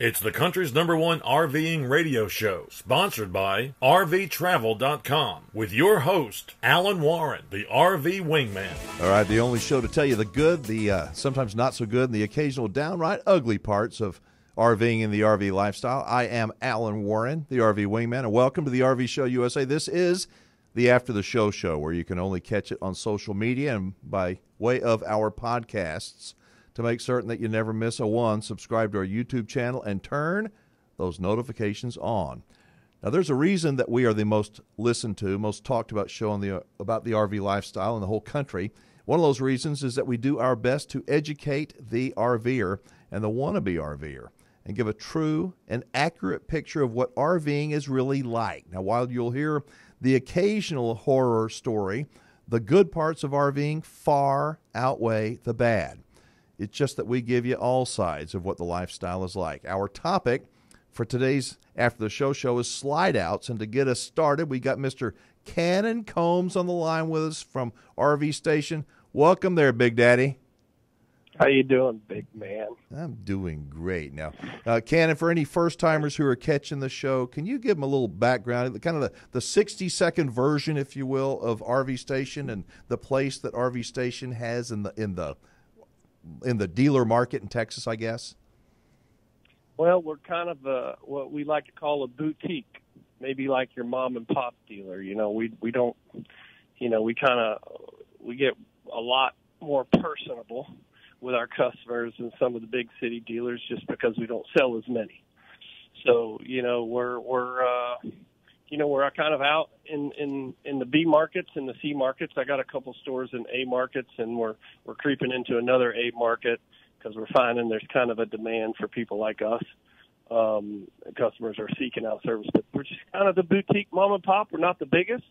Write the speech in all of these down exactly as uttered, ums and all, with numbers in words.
It's the country's number one RVing radio show, sponsored by R V Travel dot com, with your host, Alan Warren, the R V Wingman. All right, the only show to tell you the good, the uh, sometimes not so good, and the occasional downright ugly parts of RVing and the R V lifestyle. I am Alan Warren, the R V Wingman, and welcome to the R V Show U S A. This is the After the Show show, where you can only catch it on social media and by way of our podcasts. To make certain that you never miss a one, subscribe to our YouTube channel and turn those notifications on. Now, there's a reason that we are the most listened to, most talked about show on the, about the R V lifestyle in the whole country. One of those reasons is that we do our best to educate the RVer and the wannabe RVer and give a true and accurate picture of what RVing is really like. Now, while you'll hear the occasional horror story, the good parts of RVing far outweigh the bad. It's just that we give you all sides of what the lifestyle is like. Our topic for today's After the Show show is slide outs. And to get us started, we got Mister Cannon Combs on the line with us from R V Station. Welcome there, Big Daddy. How you doing, big man? I'm doing great. Now, uh, Cannon, for any first-timers who are catching the show, can you give them a little background, kind of the, the sixty-second version, if you will, of R V Station and the place that R V Station has in the in the... in the dealer market in Texas, I guess? Well, we're kind of a, what we like to call a boutique, maybe like your mom and pop dealer. You know, we, we don't, you know, we kind of, we get a lot more personable with our customers than some of the big city dealers just because we don't sell as many. So, you know, we're, we're, uh, you know, we're kind of out in, in, in the B markets and the C markets. I got a couple stores in A markets, and we're we're creeping into another A market because we're finding there's kind of a demand for people like us. Um, customers are seeking out service, but we're just kind of the boutique mom and pop. We're not the biggest,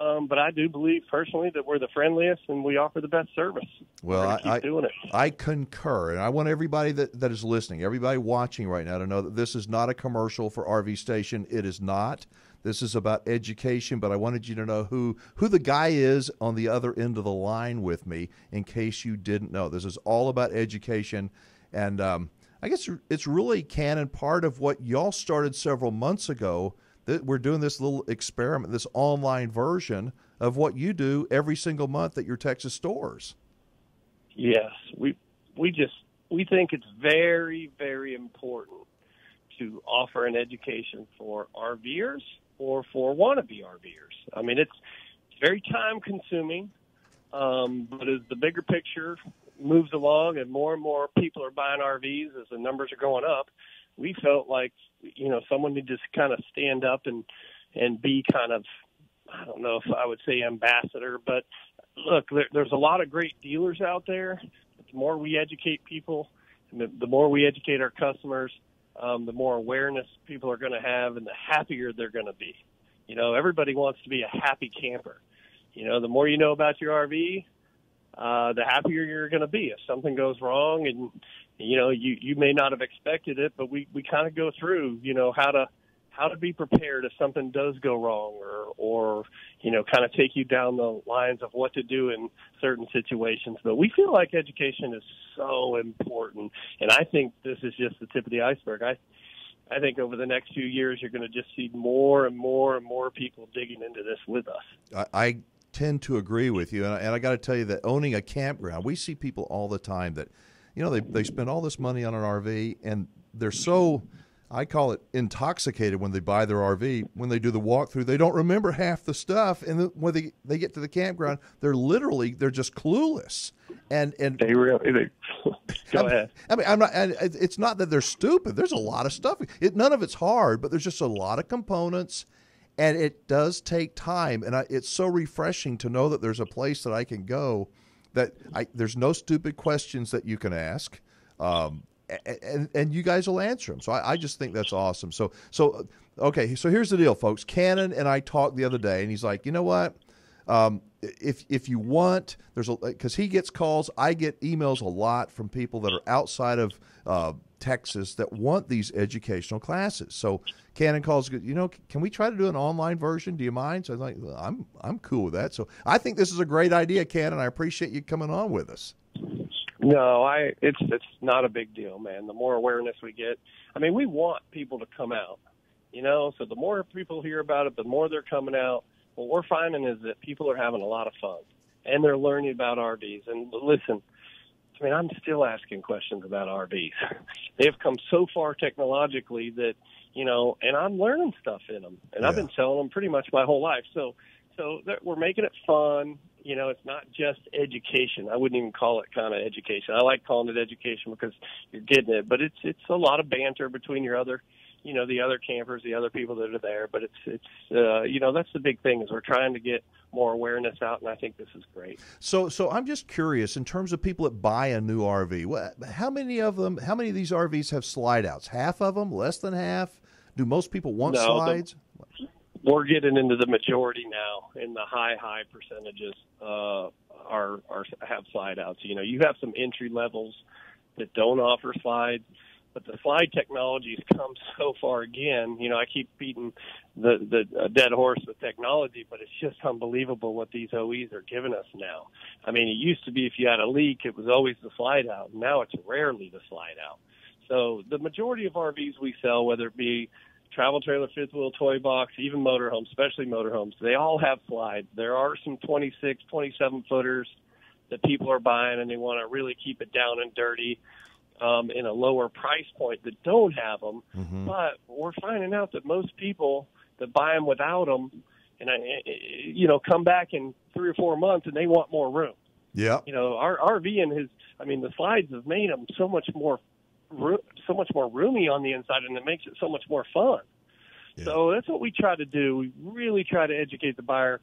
um, but I do believe personally that we're the friendliest and we offer the best service. Well, I, keep I, doing it. I concur, and I want everybody that, that is listening, everybody watching right now, to know that this is not a commercial for R V Station. It is not. This is about education, but I wanted you to know who, who the guy is on the other end of the line with me in case you didn't know. This is all about education, and um, I guess it's really, Cannon, part of what y'all started several months ago, that we're doing this little experiment, this online version of what you do every single month at your Texas stores. Yes, we, we just we think it's very, very important to offer an education for RVers or for wannabe RVers. I mean, it's very time-consuming, um, but as the bigger picture moves along and more and more people are buying R Vs as the numbers are going up, we felt like, you know, someone needed to just kind of stand up and, and be kind of, I don't know if I would say ambassador, but look, there, there's a lot of great dealers out there. But the more we educate people, the, the more we educate our customers, Um, the more awareness people are going to have and the happier they're going to be. You know, everybody wants to be a happy camper. You know, the more you know about your R V, uh, the happier you're going to be. If something goes wrong and, you know, you, you may not have expected it, but we, we kind of go through, you know, how to how to be prepared if something does go wrong or, or you know, kind of take you down the lines of what to do in certain situations. But we feel like education is so important, and I think this is just the tip of the iceberg. I I think over the next few years you're going to just see more and more and more people digging into this with us. I, I tend to agree with you, and I, and I got to tell you that owning a campground, we see people all the time that, you know, they, they spend all this money on an R V, and they're so – I call it intoxicated when they buy their R V. When they do the walkthrough, they don't remember half the stuff, and the, when they they get to the campground, they're literally they're just clueless. And and they really they, go I ahead. Mean, I mean, I'm not. It's not that they're stupid. There's a lot of stuff. It, none of it's hard, but there's just a lot of components, and it does take time. And I, it's so refreshing to know that there's a place that I can go, that I, there's no stupid questions that you can ask. Um, And, and you guys will answer them. So I, I just think that's awesome. So, so okay, so here's the deal, folks. Cannon and I talked the other day, and he's like, you know what? Um, if, if you want, there's a, because he gets calls, I get emails a lot from people that are outside of uh, Texas that want these educational classes. So Cannon calls, you know, can we try to do an online version? Do you mind? So I'm like, well, I'm, I'm cool with that. So I think this is a great idea, Cannon. I appreciate you coming on with us. No, I it's it's not a big deal, man. The more awareness we get, I mean, we want people to come out, you know, so the more people hear about it, the more they're coming out. What we're finding is that people are having a lot of fun, and they're learning about R Vs. And listen, I mean, I'm still asking questions about R Vs. They have come so far technologically that, you know, and I'm learning stuff in them, and yeah. I've been telling them pretty much my whole life. So, so that we're making it fun. You know, it's not just education. I wouldn't even call it kind of education. I like calling it education because you're getting it, but it's it's a lot of banter between your other, you know, the other campers, the other people that are there. But it's it's uh, you know, that's the big thing is we're trying to get more awareness out, and I think this is great. So, so I'm just curious in terms of people that buy a new R V. How many of them? How many of these R Vs have slide outs? Half of them? Less than half? Do most people want no, slides? The, We're getting into the majority now, and the high, high percentages uh, are, are have slide outs. You know, you have some entry levels that don't offer slides, but the slide technology has come so far again. You know, I keep beating the, the uh, dead horse with technology, but it's just unbelievable what these O Es are giving us now. I mean, it used to be if you had a leak, it was always the slide out. Now it's rarely the slide out. So the majority of R Vs we sell, whether it be travel trailer, fifth wheel, toy box, even motorhomes, especially motorhomes, they all have slides. There are some twenty-six, twenty-seven footers that people are buying, and they want to really keep it down and dirty um, in a lower price point that don't have them. Mm-hmm. But we're finding out that most people that buy them without them, and I, you know, come back in three or four months and they want more room. Yeah, you know, our R V and his, I mean, the slides have made them so much more. so much more roomy on the inside, and it makes it so much more fun. Yeah. So that's what we try to do. We really try to educate the buyer,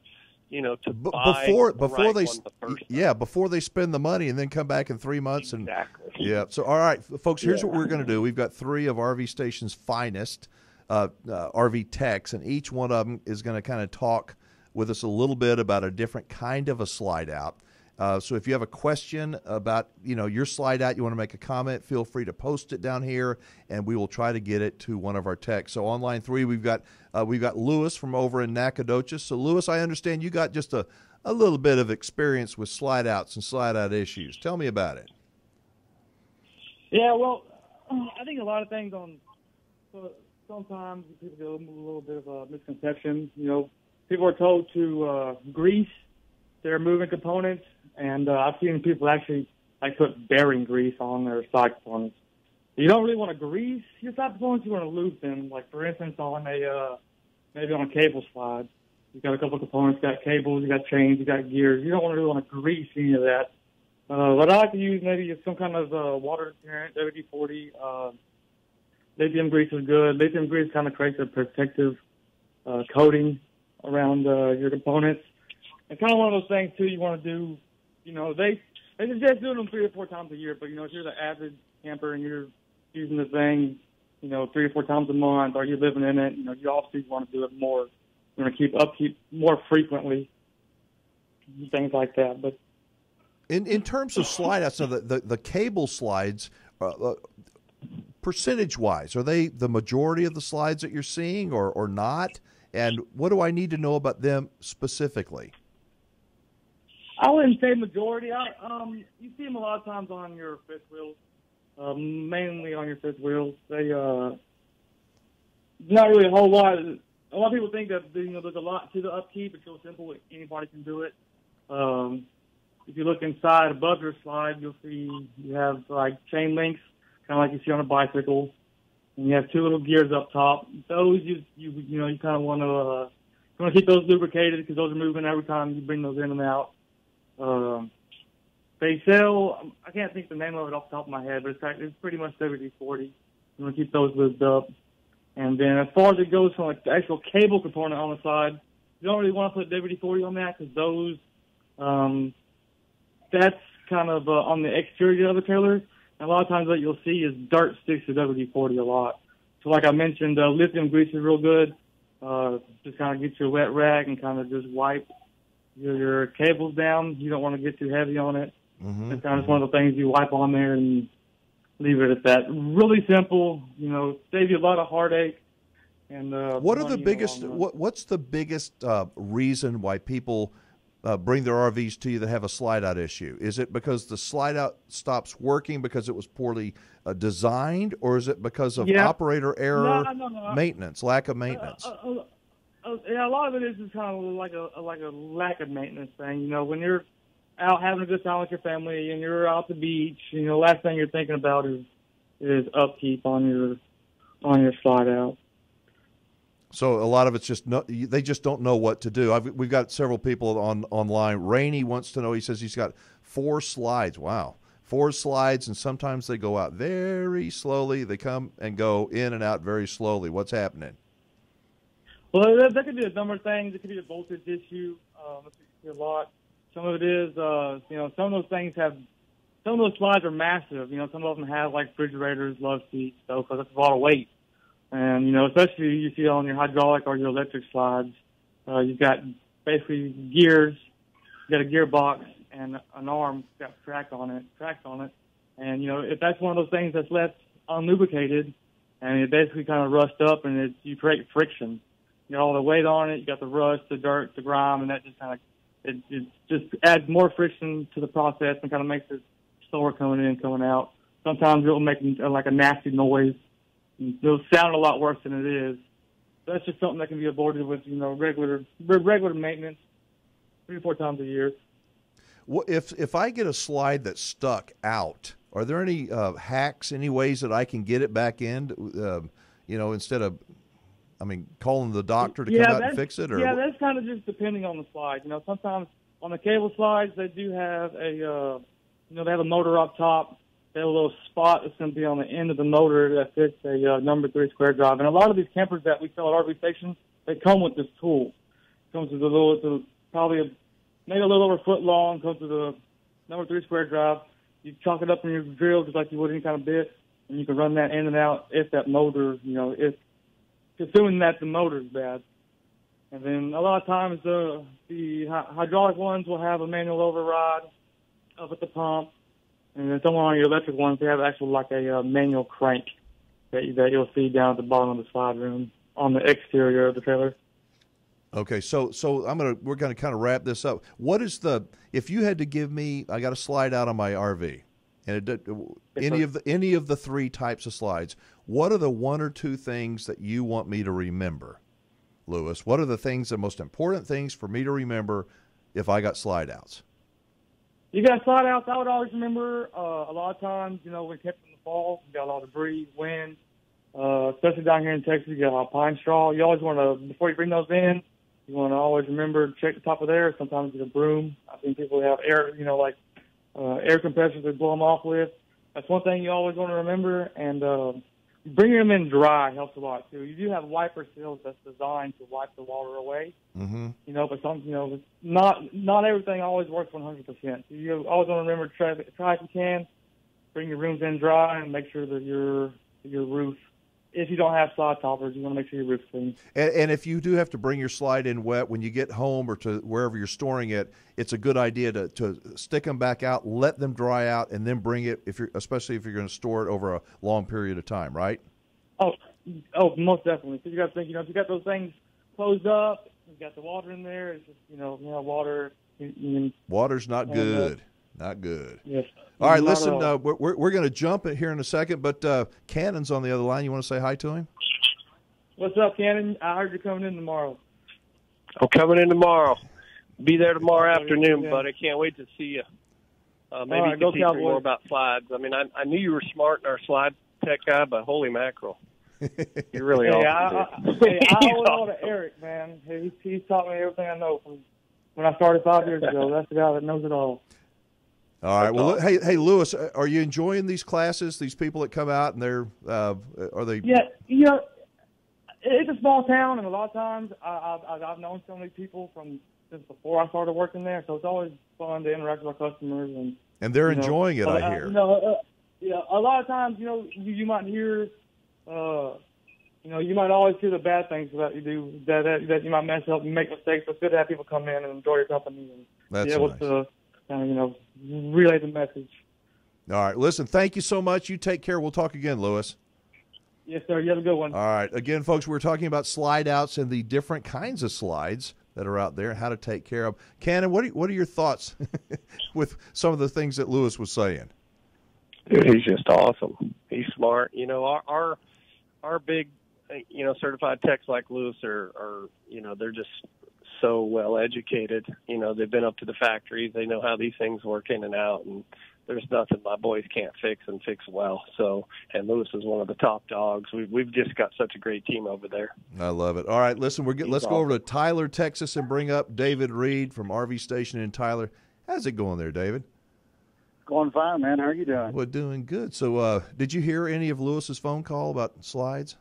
you know, to B buy before the before right they one the first yeah time. before they spend the money and then come back in three months exactly. and yeah. So all right, folks, here's yeah. what we're going to do. We've got three of R V Station's finest uh, uh, R V techs, and each one of them is going to kind of talk with us a little bit about a different kind of a slide out. Uh, so if you have a question about, you know, your slide out, you want to make a comment, feel free to post it down here, and we will try to get it to one of our techs. So on line three, we've got uh, we've got Lewis from over in Nacogdoches. So Lewis, I understand you got just a, a little bit of experience with slide outs and slide out issues. Tell me about it. Yeah, well, I think a lot of things on sometimes people get a little bit of a misconception. You know, people are told to uh, grease their moving components. And uh, I've seen people actually like put bearing grease on their slide components. You don't really want to grease your slide components; you want to lube them. Like for instance, on a uh, maybe on a cable slide, you got a couple of components, you got cables, you got chains, you got gears. You don't want to really want to grease any of that. Uh, what I like to use maybe is some kind of uh, water deterrent, W D forty. Uh, lithium grease is good. Lithium grease kind of creates a protective uh, coating around uh, your components. It's kind of one of those things too. You want to do. You know, they, they suggest doing them three or four times a year, but, you know, if you're the avid camper and you're using the thing, you know, three or four times a month, or you're living in it, you know, you obviously want to do it more. You want to keep upkeep more frequently, things like that. But In, in terms of slide outs, so the, the, the cable slides, uh, uh, percentage-wise, are they the majority of the slides that you're seeing or, or not? And what do I need to know about them specifically? I wouldn't say majority. I, um, you see them a lot of times on your fifth wheels, uh, mainly on your fifth wheels. They uh, not really a whole lot. A lot of people think that, you know, there's a lot to the upkeep. It's so simple, anybody can do it. Um, if you look inside above your slide, you'll see you have like chain links, kind of like you see on a bicycle, and you have two little gears up top. Those you you you know you kind of want to uh, you want to keep those lubricated because those are moving every time you bring those in and out. Um, they sell, I can't think the name of it off the top of my head, but it's, it's pretty much W D forty. I'm going to keep those lubed up. And then as far as it goes from like the actual cable component on the side, you don't really want to put W D forty on that because those, um, that's kind of uh, on the exterior of the trailer. And a lot of times what you'll see is dirt sticks to W D forty a lot. So like I mentioned, uh, lithium grease is real good. Uh, just kind of get your wet rag and kind of just wipe your cable's down. You don't want to get too heavy on it. Mm-hmm. It's kind of one of the things you wipe on there and leave it at that. Really simple, you know, save you a lot of heartache. And uh, what are the biggest? What, what's the biggest uh, reason why people uh, bring their R Vs to you that have a slide-out issue? Is it because the slide-out stops working because it was poorly uh, designed, or is it because of yeah. operator error, no, no, no. maintenance, lack of maintenance? Uh, uh, uh, Uh, yeah, a lot of it is just kind of like a like a lack of maintenance thing. You know, when you're out having a good time with your family and you're out the beach, you know, last thing you're thinking about is is upkeep on your on your slide out. So a lot of it's just no, they just don't know what to do. I've, we've got several people on online. Rainey wants to know. He says he's got four slides. Wow, four slides, and sometimes they go out very slowly. They come and go in and out very slowly. What's happening? Well, that, that could be a number of things. It could be a voltage issue. Um, it could be a lot. Some of it is, uh, you know, some of those things have, some of those slides are massive. You know, some of them have like refrigerators, love seats, so because that's a lot of weight. And you know, especially you see on your hydraulic or your electric slides, uh, you've got basically gears, you've got a gearbox and an arm that's got track on it, tracks on it. And you know, if that's one of those things that's left unlubricated, and it basically kind of rusts up, and it, you create friction. You got all the weight on it, you got the rust, the dirt, the grime, and that just kind of, it, it just adds more friction to the process and kind of makes it slower coming in and coming out. Sometimes it'll make like a nasty noise. It'll sound a lot worse than it is. That's just something that can be avoided with, you know, regular regular maintenance three or four times a year. Well, if, if I get a slide that's stuck out, are there any uh, hacks, any ways that I can get it back in, uh, you know, instead of... I mean, calling the doctor to yeah, come out and fix it? Or yeah, that's kind of just depending on the slide. You know, sometimes on the cable slides, they do have a, uh, you know, they have a motor up top. They have a little spot that's going to be on the end of the motor that fits a uh, number three square drive. And a lot of these campers that we sell at R V Station, they come with this tool. It comes with a little, to probably a, maybe a little over a foot long, comes with a number three square drive. You chalk it up in your drill just like you would any kind of bit, and you can run that in and out if that motor, you know, if assuming that the motor's bad. And then a lot of times uh, the hydraulic ones will have a manual override up at the pump, and then some on your electric ones, they have actual like a uh, manual crank that, that you'll see down at the bottom of the slide room on the exterior of the trailer. Okay, so so I'm gonna we're gonna kind of wrap this up. What is the if you had to give me? I got a slide out on my R V. And it, any of the any of the three types of slides, what are the one or two things that you want me to remember, Lewis? What are the things, the most important things for me to remember if I got slide outs? You got slide outs, I would always remember uh, a lot of times, you know, when kept in the fall, you got a lot of debris, wind, uh, especially down here in Texas, you got a lot of pine straw. You always want to, before you bring those in, you want to always remember check the top of there. Sometimes get a broom. I've seen people have air, you know, like, Uh, air compressors they blow them off with. That's one thing you always want to remember. And uh, bringing them in dry helps a lot, too. You do have wiper seals that's designed to wipe the water away. Mm-hmm. You know, but some, you know, not not everything always works one hundred percent. You always want to remember, try, try if you can, bring your rooms in dry and make sure that your, your roof, if you don't have slide toppers, you want to make sure your roof's clean. And, and if you do have to bring your slide in wet, when you get home or to wherever you're storing it, it's a good idea to, to stick them back out, let them dry out, and then bring it, if you're, especially if you're going to store it over a long period of time, right? Oh, oh, most definitely. Because you got to think, you know, if you got those things closed up, you got the water in there, it's just, you know, you know water. You, you, Water's not and, good. Uh, Not good. Yes. All right, listen, all. Uh, we're, we're going to jump it here in a second, but uh, Cannon's on the other line. You want to say hi to him? What's up, Cannon? I heard you're coming in tomorrow. I'm coming in tomorrow. Be there tomorrow afternoon, but I can't wait to see you. Uh, maybe right, you can teach me more about slides. I mean, I, I knew you were smart in our slide tech guy, but holy mackerel. You're really hey, awesome. I, I, hey, I owe it all to Eric, man. He's, he's taught me everything I know from when I started five years ago. That's the guy that knows it all. All right. Well, hey, hey, Lewis, are you enjoying these classes? These people that come out and they're uh, are they? Yeah, you know, it's a small town, and a lot of times I, I've I've known so many people from since before I started working there, so it's always fun to interact with our customers and. And they're enjoying know, it, I, I hear. You know, uh, yeah, a lot of times, you know, you, you might hear, uh, you know, you might always hear the bad things that you do that that, that you might mess up and make mistakes. But it's good to have people come in and enjoy your company and That's be able nice. to. Uh, you know, relay the message. All right. Listen, thank you so much. You take care. We'll talk again, Lewis. Yes, sir. You have a good one. All right. Again, folks, we're talking about slide outs and the different kinds of slides that are out there, how to take care of. Cannon, what are, what are your thoughts with some of the things that Lewis was saying? Dude, he's just awesome. He's smart. You know, our our, our big, you know, certified techs like Lewis are, are, you know, they're just so well educated. You know, they've been up to the factories. They know how these things work in and out, and there's nothing my boys can't fix and fix well. So, and Lewis is one of the top dogs. We've, we've just got such a great team over there. I love it. All right, listen, we're get, let's awesome. go over to Tyler, Texas, and bring up David Reed from R V Station in Tyler. How's it going there, David? Going fine, man. How are you doing? We're doing good. So, uh, did you hear any of Lewis's phone call about slides?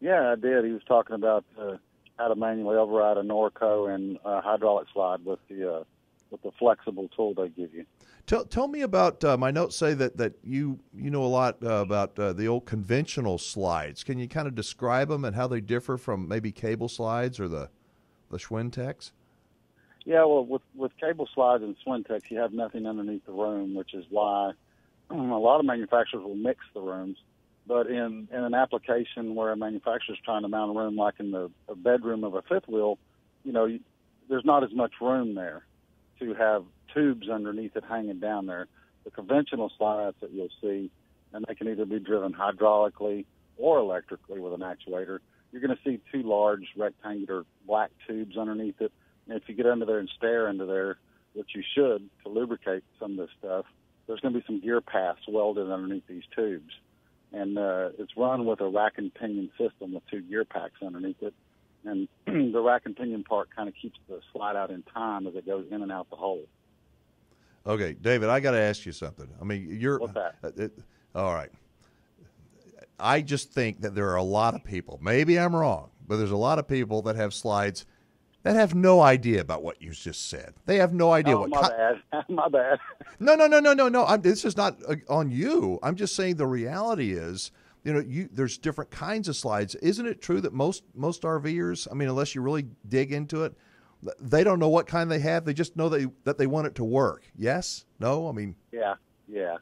Yeah, I did. He was talking about uh, how to manually override a Norco and uh, hydraulic slide with the uh, with the flexible tool they give you. Tell, tell me about, uh, my notes say that, that you, you know a lot uh, about uh, the old conventional slides. Can you kind of describe them and how they differ from maybe cable slides or the, the Schwinteks? Yeah, well, with, with cable slides and Schwinteks, you have nothing underneath the room, which is why a lot of manufacturers will mix the rooms. But in, in an application where a manufacturer's trying to mount a room, like in the a bedroom of a fifth wheel, you know, you, there's not as much room there to have tubes underneath it hanging down there. The conventional slides that you'll see, and they can either be driven hydraulically or electrically with an actuator, you're going to see two large rectangular black tubes underneath it. And if you get under there and stare into there, which you should to lubricate some of this stuff, there's going to be some gear paths welded underneath these tubes. And uh, it's run with a rack and pinion system with two gear packs underneath it. And the rack and pinion part kind of keeps the slide out in time as it goes in and out the hole. Okay, David, I got to ask you something. I mean, you're... What's that? Uh, it, all right. I just think that there are a lot of people, maybe I'm wrong, but there's a lot of people that have slides that have no idea about what you just said. They have no idea oh, what... my bad. my bad. No, no, no, no, no, no. I'm, this is not uh, on you. I'm just saying the reality is... You know, you, there's different kinds of slides. Isn't it true that most most RVers, I mean, unless you really dig into it, they don't know what kind they have. They just know they, that they want it to work. Yes? No? I mean. Yeah, yeah.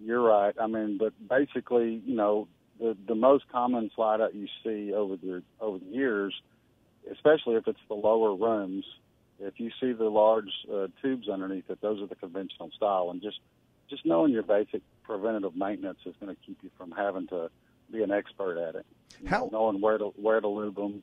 You're right. I mean, but basically, you know, the, the most common slide that you see over the, over the years, especially if it's the lower rooms, if you see the large uh, tubes underneath it, those are the conventional style. And just, just knowing your basic preventative maintenance is going to keep you from having to be an expert at it. You how know, knowing where to where to lube them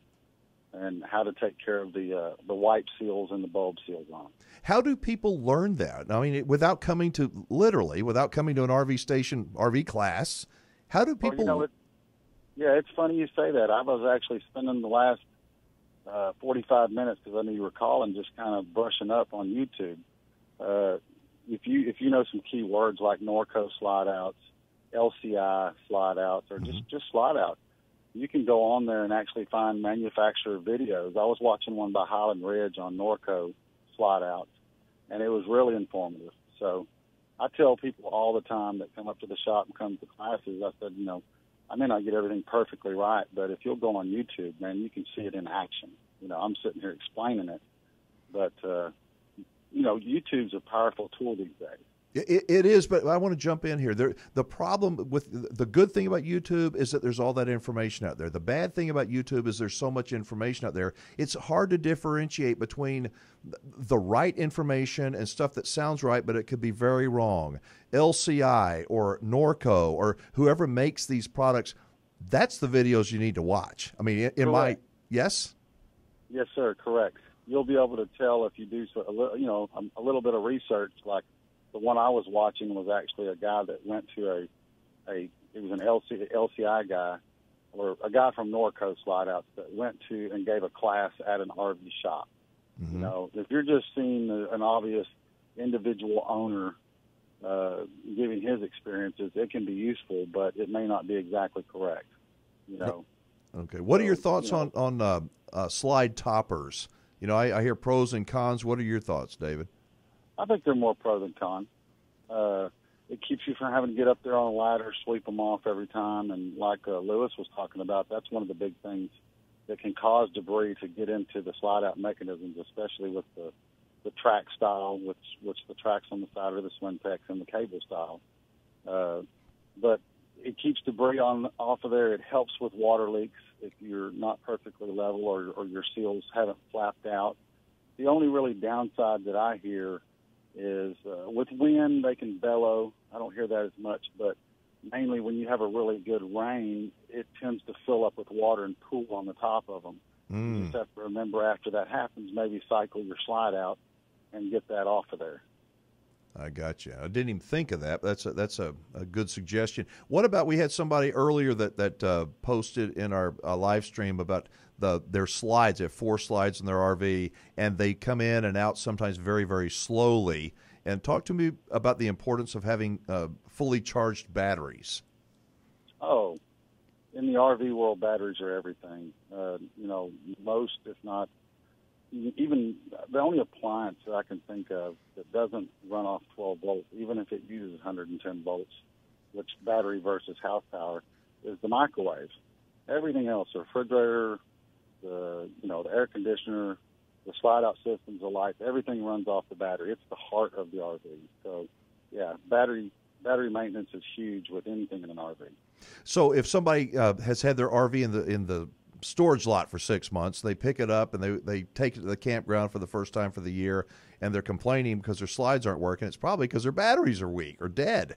and how to take care of the uh, the wipe seals and the bulb seals on them. How do people learn that? I mean, without coming to literally, without coming to an R V station R V class, how do people? Well, you know, it, yeah, it's funny you say that. I was actually spending the last uh, forty-five minutes because I knew you were calling, just kind of brushing up on YouTube. Uh, If you if you know some key words like Norco slide outs, L C I slide outs, or just, just slide out, you can go on there and actually find manufacturer videos. I was watching one by Highland Ridge on Norco slide outs, and it was really informative. So I tell people all the time that come up to the shop and come to classes, I said, you know, I may not get everything perfectly right, but if you'll go on YouTube, man, you can see it in action. You know, I'm sitting here explaining it, but uh, you know, YouTube's a powerful tool these days. It, it is, but I want to jump in here. There, the problem with the good thing about YouTube is that there's all that information out there. The bad thing about YouTube is there's so much information out there. It's hard to differentiate between the right information and stuff that sounds right, but it could be very wrong. L C I or Norco or whoever makes these products, that's the videos you need to watch. I mean, in my, yes? Yes, sir, correct. You'll be able to tell if you do, so, a little, you know, a little bit of research. Like the one I was watching was actually a guy that went to a, a it was an L C I guy, or a guy from Norco Slide Outs that went to and gave a class at an R V shop. Mm-hmm. You know, if you're just seeing an obvious individual owner uh, giving his experiences, it can be useful, but it may not be exactly correct. You know. Okay. What are your thoughts you know, on on uh, uh, slide toppers? You know, I, I hear pros and cons. What are your thoughts, David? I think they're more pro than con. Uh, it keeps you from having to get up there on a ladder, sweep them off every time. And like uh, Lewis was talking about, that's one of the big things that can cause debris to get into the slide-out mechanisms, especially with the, the track style, which, which the tracks on the side are the Schwintek and the cable style. Uh, but it keeps debris on off of there. It helps with water leaks if you're not perfectly level or, or your seals haven't flapped out. The only really downside that I hear is uh, with wind, they can bellow. I don't hear that as much, but mainly when you have a really good rain, it tends to fill up with water and pool on the top of them. Mm. You just have to remember after that happens, maybe cycle your slide out and get that off of there. I got you. I didn't even think of that. That's a, that's a, a good suggestion. What about, we had somebody earlier that, that uh, posted in our uh, live stream about the their slides. They have four slides in their R V, and they come in and out sometimes very, very slowly. And talk to me about the importance of having uh, fully charged batteries. Oh, in the R V world, batteries are everything. Uh, you know, most, if not, even the only appliance that I can think of that doesn't run off twelve volts, even if it uses one hundred ten volts, which battery versus house power, is the microwave. Everything else, the refrigerator, the, you know, the air conditioner, the slide-out systems, the lights, everything runs off the battery. It's the heart of the R V. So, yeah, battery battery maintenance is huge with anything in an R V. So if somebody uh, has had their R V in the in the storage lot for six months, they pick it up and they, they take it to the campground for the first time for the year, and they're complaining because their slides aren't working, it's probably because their batteries are weak or dead.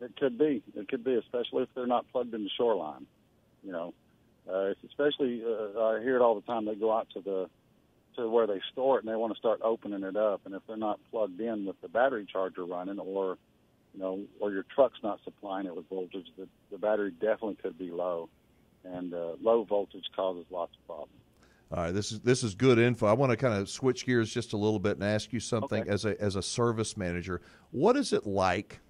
It could be. It could be, especially if they're not plugged into shoreline. You know, uh, especially uh, I hear it all the time. They go out to the to where they store it and they want to start opening it up, and if they're not plugged in with the battery charger running, or you know, or your truck's not supplying it with voltage, the, the battery definitely could be low. And uh, low voltage causes lots of problems. All right, this is this is good info. I want to kind of switch gears just a little bit and ask you something. Okay. as a as a service manager, what is it like?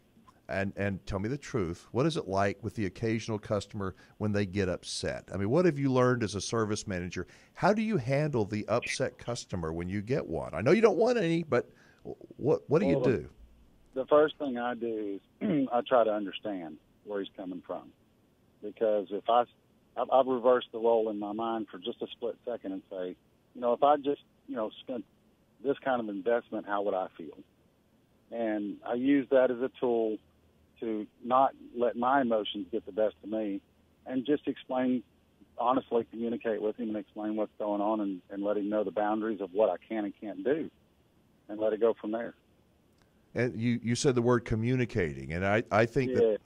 And and tell me the truth. What is it like with the occasional customer when they get upset? I mean, what have you learned as a service manager? How do you handle the upset customer when you get one? I know you don't want any, but what what do well, you do? The first thing I do is I try to understand where he's coming from, because if I I've reversed the role in my mind for just a split second and say, you know, if I just, you know, spent this kind of investment, how would I feel? And I use that as a tool to not let my emotions get the best of me, and just explain, honestly communicate with him and explain what's going on, and, and let him know the boundaries of what I can and can't do, and let it go from there. And you, you said the word communicating, and I, I think yeah. that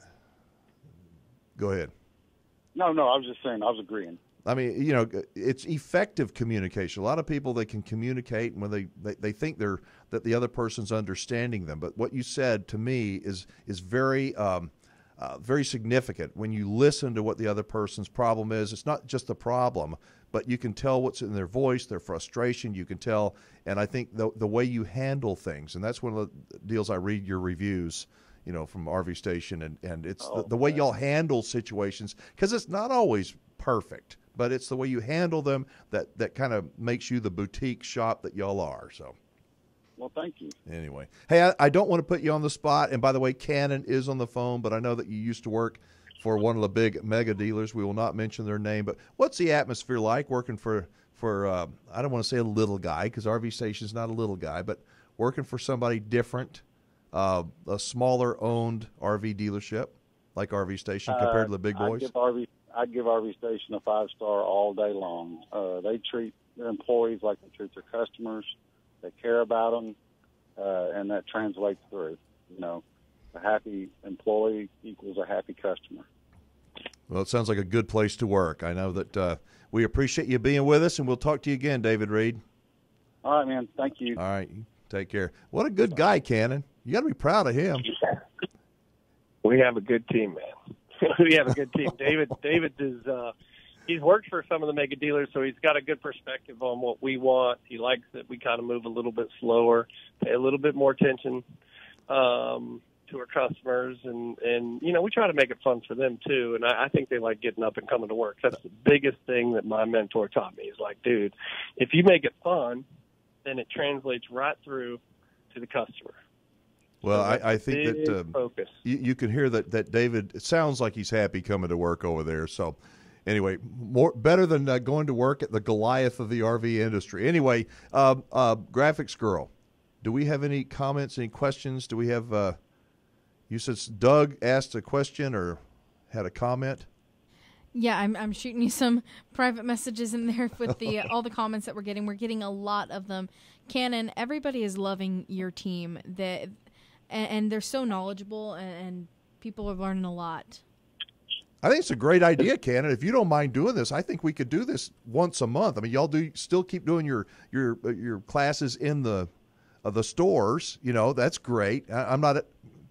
– go ahead. No, no, I was just saying, I was agreeing. I mean, you know, it's effective communication. A lot of people, they can communicate when they, they, they think they're, that the other person's understanding them. But what you said to me is, is very, um, uh, very significant. When you listen to what the other person's problem is, it's not just the problem, but you can tell what's in their voice, their frustration, you can tell. And I think the, the way you handle things, and that's one of the deals I read your reviews, you know, from R V Station, and, and it's oh, the, the way y'all handle situations, because it's not always perfect, but it's the way you handle them that, that kind of makes you the boutique shop that y'all are, so. Well, thank you. Anyway. Hey, I, I don't want to put you on the spot, and by the way, Cannon is on the phone, but I know that you used to work for one of the big mega dealers. We will not mention their name, but what's the atmosphere like working for, for uh, I don't want to say a little guy, because R V Station's not a little guy, but working for somebody different, Uh, a smaller owned R V dealership like R V Station compared uh, to the big boys? I'd give R V, I'd give R V Station a five-star all day long. Uh, they treat their employees like they treat their customers. They care about them, uh, and that translates through. You know, a happy employee equals a happy customer. Well, it sounds like a good place to work. I know that uh, we appreciate you being with us, and we'll talk to you again, David Reed. All right, man. Thank you. All right. Take care. What a good guy, Cannon. You got to be proud of him. We have a good team, man. We have a good team. David, David is uh, he's worked for some of the mega dealers, so he's got a good perspective on what we want. He likes that we kind of move a little bit slower, pay a little bit more attention um, to our customers, and and you know we try to make it fun for them too. And I, I think they like getting up and coming to work. That's the biggest thing that my mentor taught me. He's like, dude, if you make it fun, then it translates right through to the customer. Well, I, I think that um, you, you can hear that, that David, it sounds like he's happy coming to work over there. So anyway, more better than uh, going to work at the Goliath of the R V industry. Anyway, uh, uh, Graphics Girl, do we have any comments, any questions? Do we have, uh, you said Doug asked a question, or had a comment? Yeah, I'm, I'm shooting you some private messages in there with the uh, all the comments that we're getting. We're getting a lot of them. Cannon, everybody is loving your team. That and, and they're so knowledgeable, and, and people are learning a lot. I think it's a great idea, Cannon. If you don't mind doing this, I think we could do this once a month. I mean, y'all do still keep doing your your your classes in the uh, the stores. You know, that's great. I, I'm not. A,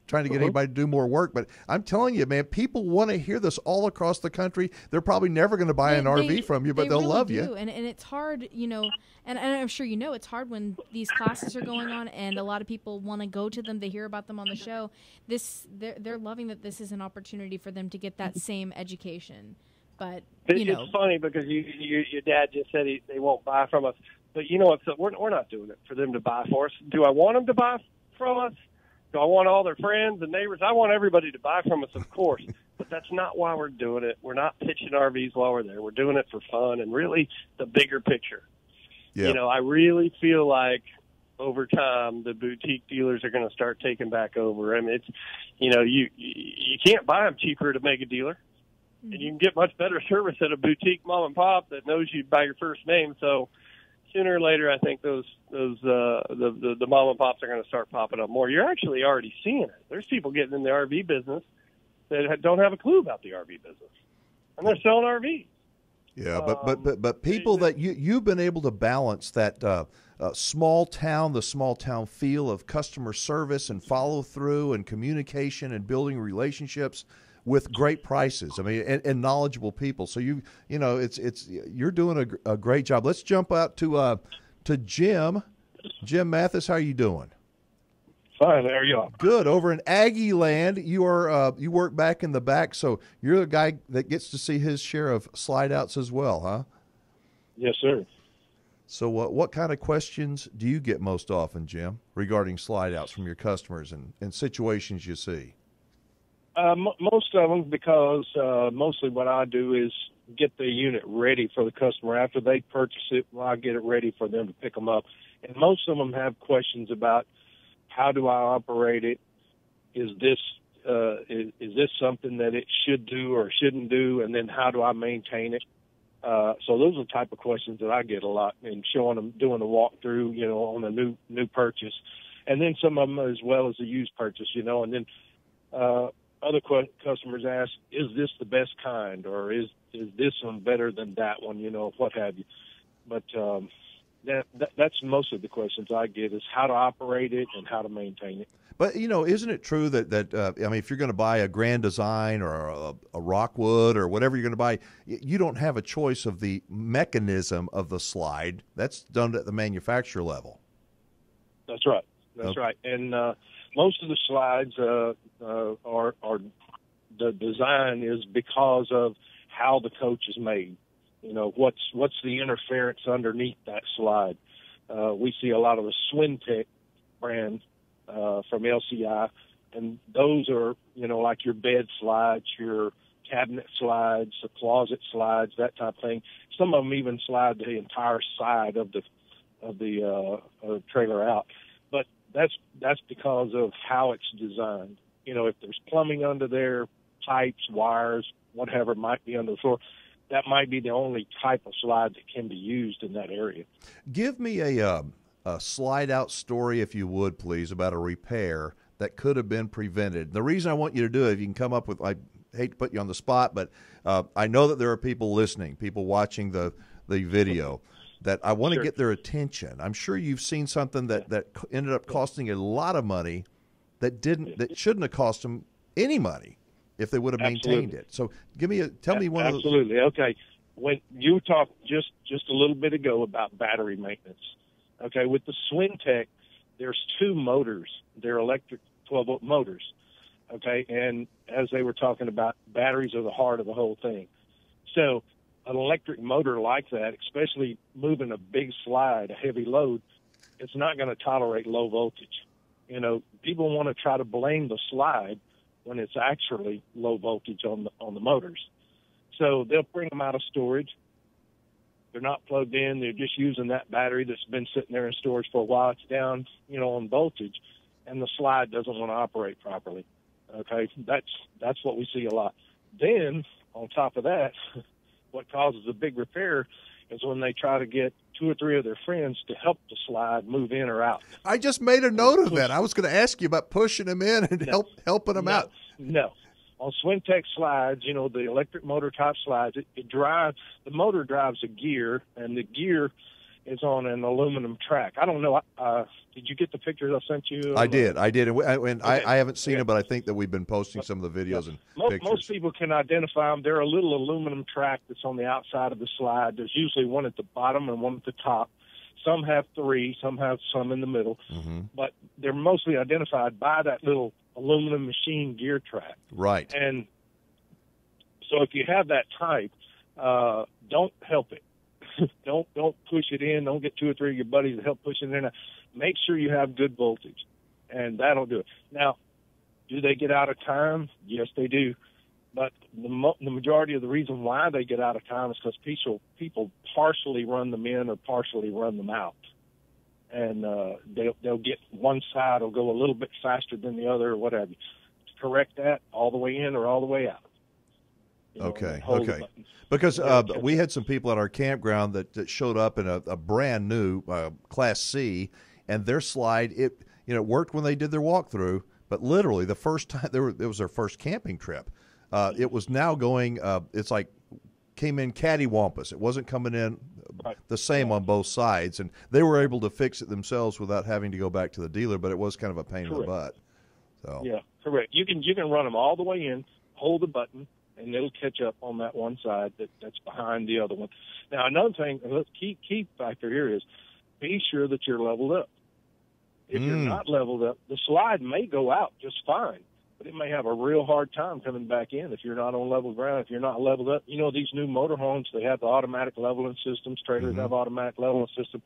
trying to get uh-huh. anybody to do more work, but I'm telling you, man, people want to hear this all across the country. They're probably never going to buy and an they, R V from you, but they they'll really love do. you. And, and it's hard, you know, and, and I'm sure you know, it's hard when these classes are going on and a lot of people want to go to them. They hear about them on the show. This, they're, they're loving that this is an opportunity for them to get that same education. But, you know. It's funny because you, you, your dad just said he, they won't buy from us. But, you know, it's, we're, we're not doing it for them to buy for us. Do I want them to buy from us? So I want all their friends and neighbors. I want everybody to buy from us, of course, but that's not why we're doing it. We're not pitching R Vs while we're there. We're doing it for fun and really the bigger picture. Yeah. You know, I really feel like over time the boutique dealers are going to start taking back over. I mean, it's, you know, you you can't buy them cheaper to make a dealer, mm-hmm. and you can get much better service at a boutique mom and pop that knows you by your first name. So sooner or later, I think those those uh, the, the the mom and pops are going to start popping up more. You're actually already seeing it. There's people getting in the R V business that don't have a clue about the R V business, and they're selling R Vs. Yeah, um, but but but but people that you you've been able to balance that uh, uh, small town, the small town feel of customer service and follow through and communication and building relationships with great prices, I mean, and, and knowledgeable people. So you, you know, it's it's you're doing a, a great job. Let's jump out to uh to Jim, Jim Mathis. How are you doing? Fine, there you are. Good. Over in Aggieland, you are uh, you work back in the back, so you're the guy that gets to see his share of slide outs as well, huh? Yes, sir. So what uh, what kind of questions do you get most often, Jim, regarding slide outs from your customers and and situations you see? Uh, m most of them, because uh, mostly what I do is get the unit ready for the customer. After they purchase it, well, I get it ready for them to pick them up. And most of them have questions about how do I operate it? Is this uh, is, is this something that it should do or shouldn't do? And then how do I maintain it? Uh, so those are the type of questions that I get a lot, and showing them, doing a walkthrough, you know, on a new new purchase. And then some of them as well as a used purchase, you know, and then uh, – other customers ask, is this the best kind, or is is this one better than that one, you know, what have you. But um, that, that that's most of the questions I get is how to operate it and how to maintain it. But, you know, isn't it true that, that uh, I mean, if you're going to buy a Grand Design or a, a Rockwood or whatever you're going to buy, you don't have a choice of the mechanism of the slide. That's done at the manufacturer level. That's right. That's okay. right. And uh, most of the slides uh, uh, are, are the design is because of how the coach is made. You know, what's what's the interference underneath that slide? Uh, we see a lot of the Schwintek brand uh, from L C I, and those are, you know, like your bed slides, your cabinet slides, the closet slides, that type of thing. Some of them even slide the entire side of the of the uh, uh, trailer out. That's that's because of how it's designed. You know, if there's plumbing under there, pipes, wires, whatever might be under the floor, that might be the only type of slide that can be used in that area. Give me a, uh, a slide-out story, if you would, please, about a repair that could have been prevented. The reason I want you to do it, if you can come up with, I hate to put you on the spot, but uh, I know that there are people listening, people watching the, the video. That I want sure. to get their attention. I'm sure you've seen something that, that ended up costing a lot of money that didn't that shouldn't have cost them any money if they would have Absolutely. maintained it. So give me a tell me one Absolutely. of those. Absolutely. Okay. When you talked just just a little bit ago about battery maintenance. Okay, with the Schwintek, there's two motors. They're electric twelve volt motors. Okay, and as they were talking about, batteries are the heart of the whole thing. So an electric motor like that, especially moving a big slide, a heavy load, it's not going to tolerate low voltage. You know, people want to try to blame the slide when it's actually low voltage on the on the motors. So they'll bring them out of storage. They're not plugged in. They're just using that battery that's been sitting there in storage for a while. It's down, you know, on voltage, and the slide doesn't want to operate properly. Okay, that's that's what we see a lot. then on top of that, what causes a big repair is when they try to get two or three of their friends to help the slide move in or out. I just made a note of that. I was going to ask you about pushing them in and no, help helping them no, out. No. On Schwintek slides, you know, the electric motor type slides, it, it drives, the motor drives a gear, and the gear is on an aluminum track. I don't know. Uh, did you get the pictures I sent you? I did. I did. And, we, and okay. I, I haven't seen okay. it, but I think that we've been posting some of the videos yeah. and most, pictures. Most people can identify them. They're a little aluminum track that's on the outside of the slide. There's usually one at the bottom and one at the top. Some have three. Some have some in the middle. Mm-hmm. But they're mostly identified by that little aluminum machine gear track. Right. And so if you have that type, uh, don't help it. Don't don't push it in. Don't get two or three of your buddies to help push it in. Make sure you have good voltage, and that'll do it. Now, do they get out of time? Yes, they do. But the, mo the majority of the reason why they get out of time is because people, people partially run them in or partially run them out. And uh, they'll, they'll get one side will go a little bit faster than the other or whatever. Correct that all the way in or all the way out. You know, okay, okay. Because uh, we had some people at our campground that, that showed up in a, a brand new uh, Class C, and their slide, it you know, worked when they did their walkthrough, but literally the first time, they were, it was their first camping trip. Uh, it was now going, uh, it's like came in cattywampus. It wasn't coming in right. the same on both sides, and they were able to fix it themselves without having to go back to the dealer, but it was kind of a pain correct. in the butt. So. Yeah, correct. You can, you can run them all the way in, hold the button, and it'll catch up on that one side that, that's behind the other one. Now, another thing, the key, key factor here is be sure that you're leveled up. If mm. you're not leveled up, the slide may go out just fine, but it may have a real hard time coming back in if you're not on level ground, if you're not leveled up. You know, these new motorhomes, they have the automatic leveling systems. Trailers mm-hmm. have automatic leveling systems.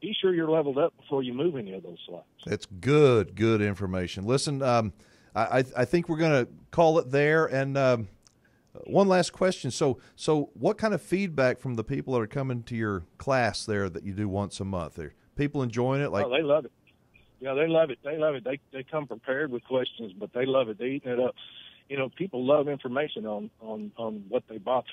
Be sure you're leveled up before you move any of those slides. That's good, good information. Listen, um, I, I think we're going to call it there, and um, – one last question. So, so what kind of feedback from the people that are coming to your class there that you do once a month? Are people enjoying it? Like, oh, they love it. Yeah, they love it. They love it. They they come prepared with questions, but they love it. They're eating it up. You know, people love information on on on what they bought.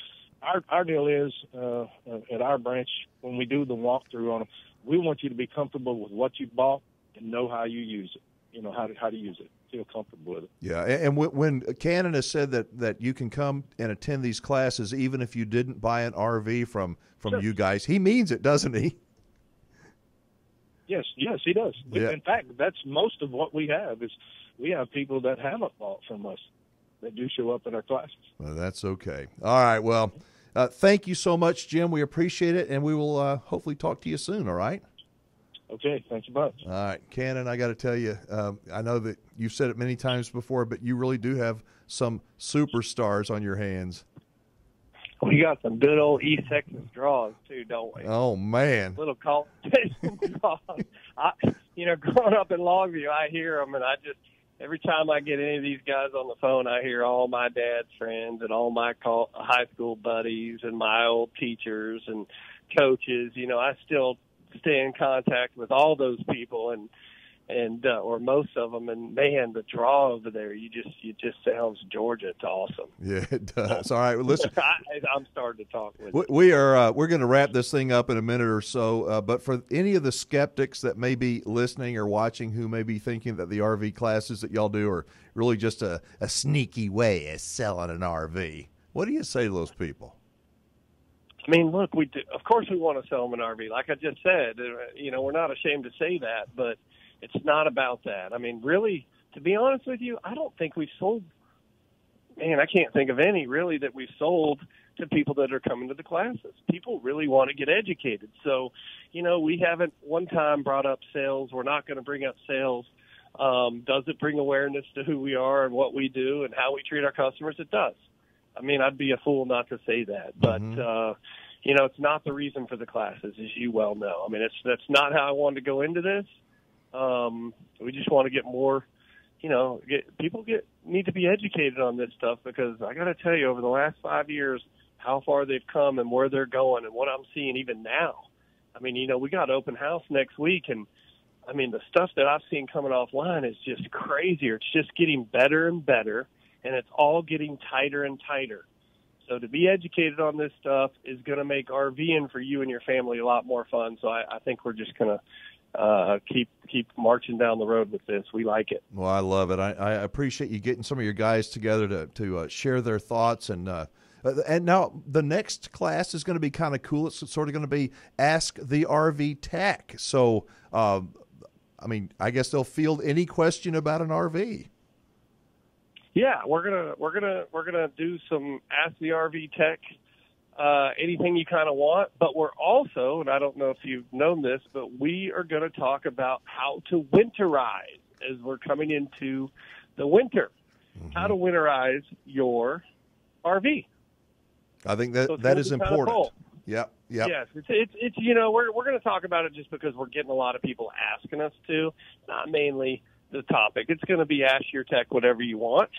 Our our deal is uh, at our branch when we do the walkthrough on them, we want you to be comfortable with what you bought and know how you use it. You know how to how to use it. Feel comfortable with it. Yeah, and when Cannon has said that that you can come and attend these classes even if you didn't buy an R V from from sure. you guys, he means it, doesn't he? Yes, yes, he does. Yeah. In fact, that's most of what we have is we have people that haven't bought from us that do show up in our classes. Well, that's okay. All right. Well, uh, thank you so much, Jim. We appreciate it, and we will uh, hopefully talk to you soon. All right. Okay, thanks a bunch. All right, Cannon, I got to tell you, um, I know that you've said it many times before, but you really do have some superstars on your hands. We got some good old East Texas draws, too, don't we? Oh, man. Little call. I, you know, growing up in Longview, I hear them, and I just, every time I get any of these guys on the phone, I hear all my dad's friends and all my call, high school buddies and my old teachers and coaches. You know, I still stay in contact with all those people and and uh, or most of them, and man, the draw over there, you just you just sounds Georgia. It's awesome. Yeah, it does. All right, well, listen, I, I'm starting to talk with we, you. we are uh, we're going to wrap this thing up in a minute or so, uh, but for any of the skeptics that may be listening or watching who may be thinking that the R V classes that y'all do are really just a, a sneaky way of selling an R V, what do you say to those people? I mean, look, we do, of course we want to sell them an R V. Like I just said, you know, we're not ashamed to say that, but it's not about that. I mean, really, to be honest with you, I don't think we've sold, man, I can't think of any really that we've sold to people that are coming to the classes. People really want to get educated. So, you know, we haven't one time brought up sales. We're not going to bring up sales. Um, does it bring awareness to who we are and what we do and how we treat our customers? It does. I mean, I'd be a fool not to say that, but, mm-hmm. uh, you know, it's not the reason for the classes, as you well know. I mean, it's, that's not how I wanted to go into this. Um, we just want to get more, you know, get, people get need to be educated on this stuff, because I got to tell you, over the last five years, how far they've come and where they're going and what I'm seeing even now. I mean, you know, we got open house next week, and, I mean, the stuff that I've seen coming offline is just crazier. It's just getting better and better. and it's all getting tighter and tighter. So to be educated on this stuff is going to make RVing for you and your family a lot more fun. So I, I think we're just going to uh, keep keep marching down the road with this. We like it. Well, I love it. I, I appreciate you getting some of your guys together to, to uh, share their thoughts. And uh, and now the next class is going to be kind of cool. It's sort of going to be Ask the R V Tech. So, uh, I mean, I guess they'll field any question about an R V. Yeah, we're gonna we're gonna we're gonna do some Ask the R V Tech, uh, anything you kind of want. But we're also, and I don't know if you've known this, but we are gonna talk about how to winterize as we're coming into the winter. Mm-hmm. How to winterize your R V. I think that so that is important. Yeah, yeah. Yes, it's, it's it's you know we're we're gonna talk about it just because we're getting a lot of people asking us to, not mainly the topic. It's going to be Ask Your Tech whatever you want,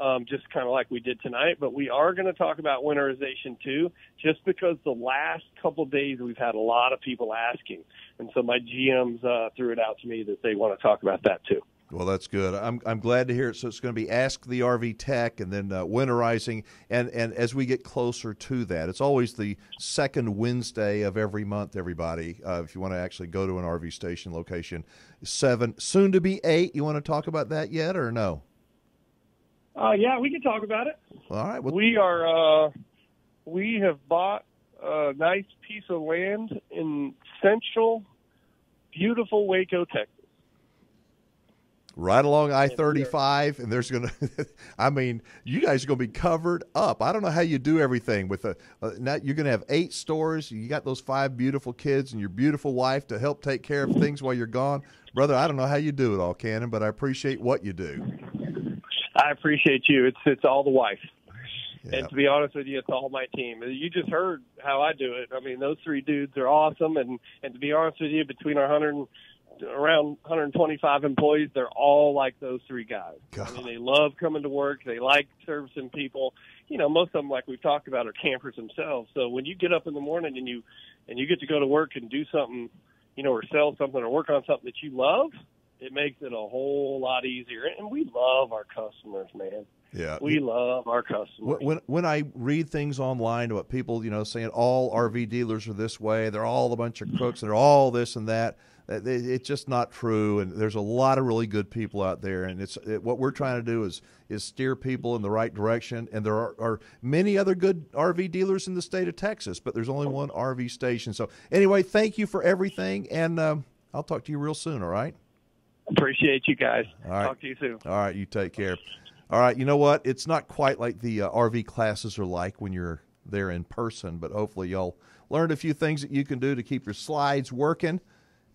um, just kind of like we did tonight. But we are going to talk about winterization too, just because the last couple of days we've had a lot of people asking. And so my G Ms uh, threw it out to me that they want to talk about that too. Well, that's good. I'm, I'm glad to hear it. So it's going to be Ask the R V Tech and then uh, winterizing. And, and as we get closer to that, it's always the second Wednesday of every month, everybody. Uh, if you want to actually go to an R V station location, seven, soon to be eight. You want to talk about that yet or no? Uh, yeah, we can talk about it. All right. Well, we are, uh, we have bought a nice piece of land in central, beautiful Waco, Texas. Right along I thirty-five, and there's going to, I mean, you guys are going to be covered up. I don't know how you do everything with a, uh, now you're going to have eight stores. You got those five beautiful kids and your beautiful wife to help take care of things while you're gone. Brother, I don't know how you do it all, Cannon, but I appreciate what you do. I appreciate you. It's, it's all the wife. Yeah. And to be honest with you, it's all my team. You just heard how I do it. I mean, those three dudes are awesome. And, and to be honest with you, between our hundred and around one hundred twenty-five employees, they're all like those three guys. God. I mean, they love coming to work. They like servicing people. You know, most of them, like we've talked about, are campers themselves. So when you get up in the morning and you and you get to go to work and do something, you know, or sell something or work on something that you love, it makes it a whole lot easier. And we love our customers, man. Yeah, we love our customers. When when I read things online about people, you know, saying all R V dealers are this way, they're all a bunch of crooks, they're all this and that, it's just not true. And there's a lot of really good people out there, and it's it, what we're trying to do is is steer people in the right direction. And there are, are many other good R V dealers in the state of Texas, but there's only one R V station. So anyway, thank you for everything, and um, I'll talk to you real soon. All right. Appreciate you guys. All right. Talk to you soon. All right, you take care. All right, you know what? It's not quite like the uh, R V classes are like when you're there in person, but hopefully y'all learned a few things that you can do to keep your slides working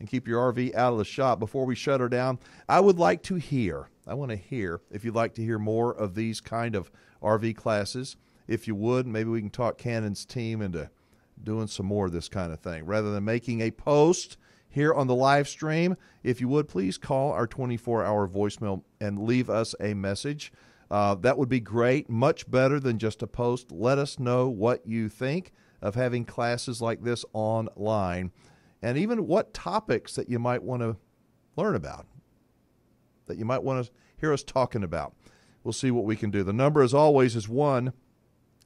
and keep your R V out of the shop. Before we shut her down, I would like to hear, I want to hear, if you'd like to hear more of these kind of R V classes, if you would, maybe we can talk Cannon's team into doing some more of this kind of thing. Rather than making a post here on the live stream, if you would, please call our twenty-four hour voicemail and leave us a message. Uh, that would be great, much better than just a post. Let us know what you think of having classes like this online and even what topics that you might want to learn about, that you might want to hear us talking about. We'll see what we can do. The number, as always, is one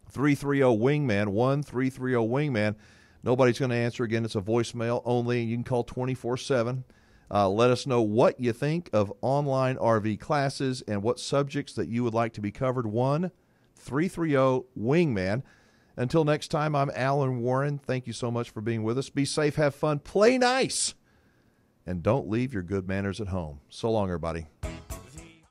three three zero wingman, one three three zero wingman. Nobody's going to answer again. It's a voicemail only. You can call twenty-four seven. Uh, let us know what you think of online R V classes and what subjects that you would like to be covered. one three three zero wingman. Until next time, I'm Alan Warren. Thank you so much for being with us. Be safe, have fun, play nice, and don't leave your good manners at home. So long, everybody.